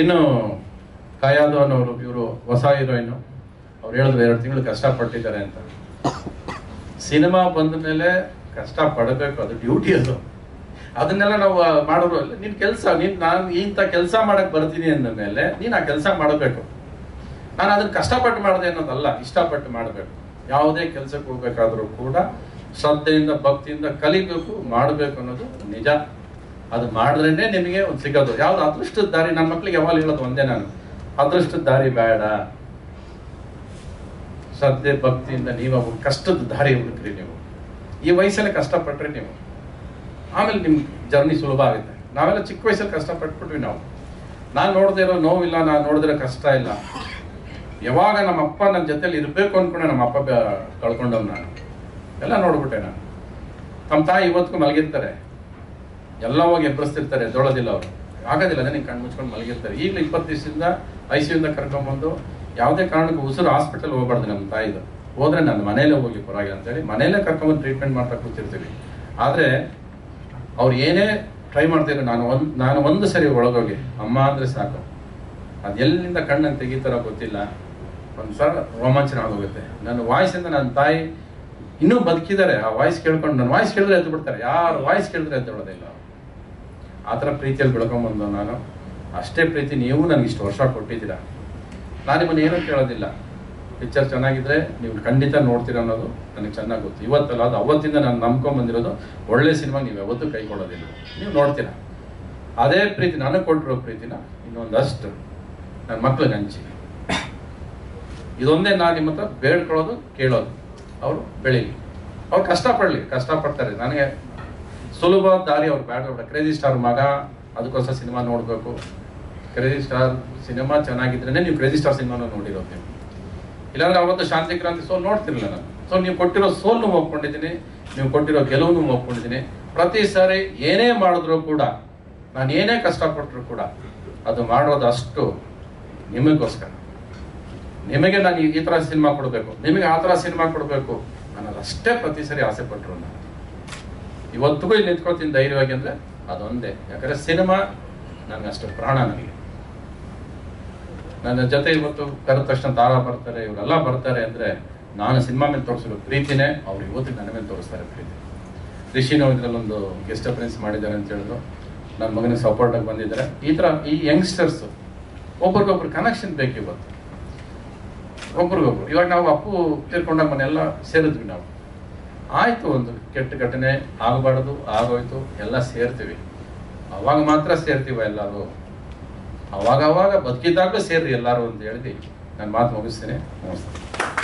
ಇನ್ನು ಕಾಯಾದೋ ಅನ್ನೋರು ಇವರು ಹೊಸ ಹೀರೋಯಿನ್ ಅವ್ರು ಹೇಳಿದ್ರು 2 ತಿಂಗಳು ಕಷ್ಟಪಟ್ಟಿದ್ದಾರೆ ಅಂತ. ಸಿನಿಮಾ ಬಂದ ಮೇಲೆ ಕಷ್ಟ ಪಡಬೇಕು, ಅದು ಡ್ಯೂಟಿ, ಅದು ಅದನ್ನೆಲ್ಲ ನಾವು ಮಾಡೋರು ಅಲ್ಲ. ನಿನ್ನ ಕೆಲಸ, ನೀನು ನಾನು ಇಂಥ ಕೆಲಸ ಮಾಡಕ್ಕೆ ಬರ್ತೀನಿ ಅಂದ ಮೇಲೆ ನೀನು ಆ ಕೆಲಸ ಮಾಡಬೇಕು. ನಾನು ಅದನ್ನು ಕಷ್ಟಪಟ್ಟು ಮಾಡಿದೆ ಅನ್ನೋದಲ್ಲ, ಇಷ್ಟಪಟ್ಟು ಮಾಡಬೇಕು. ಯಾವುದೇ ಕೆಲಸಕ್ಕೆ ಹೋಗ್ಬೇಕಾದ್ರೂ ಕೂಡ ಶ್ರದ್ಧೆಯಿಂದ ಭಕ್ತಿಯಿಂದ ಕಲಿಬೇಕು, ಮಾಡಬೇಕು ಅನ್ನೋದು ನಿಜ. ಅದು ಮಾಡಿದ್ರೇ ನಿಮಗೆ ಒಂದು ಸಿಗೋದು. ಯಾವ್ದು ಅದೃಷ್ಟದ ದಾರಿ, ನನ್ನ ಮಕ್ಕಳಿಗೆ ಯಾವಾಗ ಹೇಳೋದು ಒಂದೇ ನಾನು, ಅದೃಷ್ಟದ ದಾರಿ ಬೇಡ, ಶ್ರದ್ಧೆ ಭಕ್ತಿಯಿಂದ ನೀವು ಕಷ್ಟದ ದಾರಿ ಹುಡುಕ್ರಿ. ನೀವು ಈ ವಯಸ್ಸಲ್ಲಿ ಕಷ್ಟಪಟ್ರಿ ನೀವು, ಆಮೇಲೆ ನಿಮ್ಮ ಜರ್ನಿ ಸುಲಭ ಆಗುತ್ತೆ. ನಾವೆಲ್ಲ ಚಿಕ್ಕ ವಯಸ್ಸಲ್ಲಿ ಕಷ್ಟಪಟ್ಬಿಟ್ವಿ ನಾವು. ನಾನು ನೋಡದೆ ಇರೋ ನೋವಿಲ್ಲ, ನಾನು ನೋಡಿದ್ರೆ ಕಷ್ಟ ಇಲ್ಲ. ಯಾವಾಗ ನಮ್ಮ ಅಪ್ಪ ನನ್ನ ಜೊತೆಲಿ ಇರಬೇಕು ಅಂದ್ಕೊಂಡೆ, ನಮ್ಮ ಅಪ್ಪ ಕಳ್ಕೊಂಡವ್ ನಾನು, ಎಲ್ಲ ನೋಡ್ಬಿಟ್ಟೆ ನಾನು. ನಮ್ಮ ತಾಯಿ ಇವತ್ತಿಗೂ ಮಲಗಿರ್ತಾರೆ, ಎಲ್ಲ ಹೋಗಿ ಎಬ್ಬರಿಸ್ತಿರ್ತಾರೆ, ದೊಳೋದಿಲ್ಲ ಅವರು, ಆಗೋದಿಲ್ಲ, ಅದೇ ನೀವು ಕಣ್ಣು ಮುಚ್ಕೊಂಡು ಮಲಗಿರ್ತಾರೆ. ಈಗಲೂ 20 ದಿವಸದಿಂದ ICUಯಿಂದ ಕರ್ಕೊಂಬಂದು, ಯಾವುದೇ ಕಾರಣಕ್ಕೂ ಉಸಿರು ಹಾಸ್ಪಿಟಲ್ ಹೋಗ್ಬಾರ್ದು ನಮ್ಮ ತಾಯಿದು, ಹೋದರೆ ನಾನು ಮನೆಯಲ್ಲೇ ಹೋಗಿ ಪರವಾಗಿಲ್ಲ ಅಂತೇಳಿ ಮನೆಯಲ್ಲೇ ಕರ್ಕೊಂಬಂದು ಟ್ರೀಟ್ಮೆಂಟ್ ಮಾಡ್ತಾ ಕೂತಿರ್ತೀವಿ. ಆದರೆ ಅವ್ರು ಏನೇ ಟ್ರೈ ಮಾಡ್ತಿದ್ರು, ನಾನು ಒಂದು ಸರಿ ಒಳಗೋಗಿ ಅಮ್ಮ ಅಂದರೆ ಸಾಕು, ಅದು ಎಲ್ಲಿಂದ ಕಣ್ಣನ್ನು ತೆಗೀತಾರೋ ಗೊತ್ತಿಲ್ಲ, ಒಂದು ಸಲ ರೋಮಾಂಚನ ಆಗೋಗುತ್ತೆ. ನನ್ನ ವಾಯ್ಸಿಂದ ನನ್ನ ತಾಯಿ ಇನ್ನೂ ಬದುಕಿದ್ದಾರೆ. ಆ ವಾಯ್ಸ್ ಕೇಳ್ಕೊಂಡು, ನನ್ನ ವಾಯ್ಸ್ ಕೇಳಿದ್ರೆ ಎದ್ದು ಬಿಡ್ತಾರೆ, ಯಾರು ವಾಯ್ಸ್ ಕೇಳಿದ್ರೆ ಎದ್ದು ಬಿಡೋದಿಲ್ಲ. ಆ ಥರ ಪ್ರೀತಿಯಲ್ಲಿ ಬೆಳ್ಕೊಂಬಂದು ನಾನು, ಅಷ್ಟೇ ಪ್ರೀತಿ ನೀವು ನನಗೆ ಇಷ್ಟು ವರ್ಷ ಕೊಟ್ಟಿದ್ದೀರಾ. ನಾನು ನಿಮ್ಮನ್ನು ಏನೂ ಕೇಳೋದಿಲ್ಲ, ಪಿಕ್ಚರ್ ಚೆನ್ನಾಗಿದ್ದರೆ ನೀವು ಖಂಡಿತ ನೋಡ್ತೀರ ಅನ್ನೋದು ನನಗೆ ಚೆನ್ನಾಗಿ ಗೊತ್ತು. ಇವತ್ತಲ್ಲ, ಅದು ಅವತ್ತಿಂದ ನಾನು ನಂಬ್ಕೊಂಬಂದಿರೋದು. ಒಳ್ಳೆ ಸಿನಿಮಾ ನೀವು ಯಾವತ್ತೂ ಕೈ ಕೊಡೋದಿಲ್ಲ, ನೀವು ನೋಡ್ತೀರ. ಅದೇ ಪ್ರೀತಿ, ನನಗೆ ಕೊಟ್ಟಿರೋ ಪ್ರೀತಿನ ಇನ್ನೊಂದಷ್ಟು ನನ್ನ ಮಕ್ಳಿಗೆ ಹಂಚಿ. ಇದೊಂದೇ ನಾನು ನಿಮ್ಮ ಹತ್ರ ಬೇಡ್ಕೊಳ್ಳೋದು, ಕೇಳೋದು. ಅವರು ಬೆಳೀಲಿ, ಅವ್ರು ಕಷ್ಟಪಡಲಿ, ಕಷ್ಟಪಡ್ತಾರೆ. ನನಗೆ ಸುಲಭ ದಾರಿ ಅವ್ರು ಬೇಡ. ಕ್ರೇಜಿ ಸ್ಟಾರ್ ಮಗ, ಅದಕ್ಕೋಸ್ಕರ ಸಿನಿಮಾ ನೋಡಬೇಕು. ಕ್ರೇಜಿ ಸ್ಟಾರ್ ಸಿನಿಮಾ ಚೆನ್ನಾಗಿದ್ರೇ ನೀವು ಕ್ರೇಜಿ ಸ್ಟಾರ್ ಸಿನಿಮಾನ ನೋಡಿರೋದು ನೀವು. ಇಲ್ಲಾಂದ್ರೆ ಅವತ್ತು ಶಾಂತಿ ಕ್ರಾಂತಿ ಸೋಲು ನೋಡ್ತಿರಲಿಲ್ಲ ನಾನು. ಸೊ ನೀವು ಕೊಟ್ಟಿರೋ ಸೋಲು ಒಪ್ಕೊಂಡಿದ್ದೀನಿ, ನೀವು ಕೊಟ್ಟಿರೋ ಗೆಲುವು ಒಪ್ಕೊಂಡಿದ್ದೀನಿ. ಪ್ರತಿ ಸಾರಿ ಏನೇ ಮಾಡಿದ್ರು ಕೂಡ, ನಾನು ಏನೇ ಕಷ್ಟಪಟ್ಟರು ಕೂಡ, ಅದು ಮಾಡೋದು ಅಷ್ಟು ನಿಮಗೋಸ್ಕರ. ನಿಮಗೆ ನಾನು ಈ ಥರ ಸಿನಿಮಾ ಕೊಡಬೇಕು, ನಿಮಗೆ ಆ ಥರ ಸಿನಿಮಾ ಕೊಡಬೇಕು ಅನ್ನೋದು ಅಷ್ಟೇ ಪ್ರತಿ ಸರಿ ಆಸೆ ಪಟ್ಟರು ನಾನು. ಇವತ್ತಿಗೂ ಇಲ್ಲಿ ನಿಂತ್ಕೊಳ್ತೀನಿ ಧೈರ್ಯವಾಗಿ ಅಂದರೆ ಅದೊಂದೇ. ಯಾಕಂದರೆ ಸಿನಿಮಾ ನನಗಷ್ಟು ಪ್ರಾಣ. ನನಗೆ ನನ್ನ ಜೊತೆ ಇವತ್ತು ಕರೆದ ತಕ್ಷಣ ದಾರ ಬರ್ತಾರೆ, ಇವರೆಲ್ಲ ಬರ್ತಾರೆ ಅಂದರೆ ನಾನು ಸಿನಿಮಾ ಮೇಲೆ ತೋರಿಸಿರೋ ಪ್ರೀತಿನೇ ಅವ್ರು ಇವತ್ತಿಗೆ ನನ್ನ ಮೇಲೆ ತೋರಿಸ್ತಾರೆ ಪ್ರೀತಿ. ರಿಷಿನೋ ಇದರಲ್ಲೊಂದು ಗೆಸ್ಟ್ ಅಪರೆನ್ಸ್ ಮಾಡಿದ್ದಾರೆ ಅಂತ ಹೇಳಿದ್ರು, ನನ್ನ ಮಗನಿಗೆ ಸಪೋರ್ಟಾಗಿ ಬಂದಿದ್ದಾರೆ. ಈ ಥರ ಈ ಯಂಗ್ಸ್ಟರ್ಸು ಒಬ್ರಿಗೊಬ್ರು ಕನೆಕ್ಷನ್ ಬೇಕು ಇವತ್ತು, ಒಬ್ರಿಗೊಬ್ರು. ಇವಾಗ ನಾವು ಅಪ್ಪು ತೀರ್ಕೊಂಡಾಗ ಮನೆಯೆಲ್ಲ ಸೇರಿದ್ವಿ ನಾವು, ಆಯಿತು, ಒಂದು ಕೆಟ್ಟ ಘಟನೆ ಆಗಬಾರ್ದು, ಆಗೋಯ್ತು, ಎಲ್ಲ ಸೇರ್ತೀವಿ. ಅವಾಗ ಮಾತ್ರ ಸೇರ್ತೀವ ಎಲ್ಲರೂ, ಅವಾಗ ಬದುಕಿದ್ದಾಗಲೂ ಸೇರಿ ಎಲ್ಲರೂ ಅಂತ ಹೇಳ್ದು ನನ್ನ ಮಾತು ಮುಗಿಸ್ತೀನಿ. ನಮಸ್ತೆ.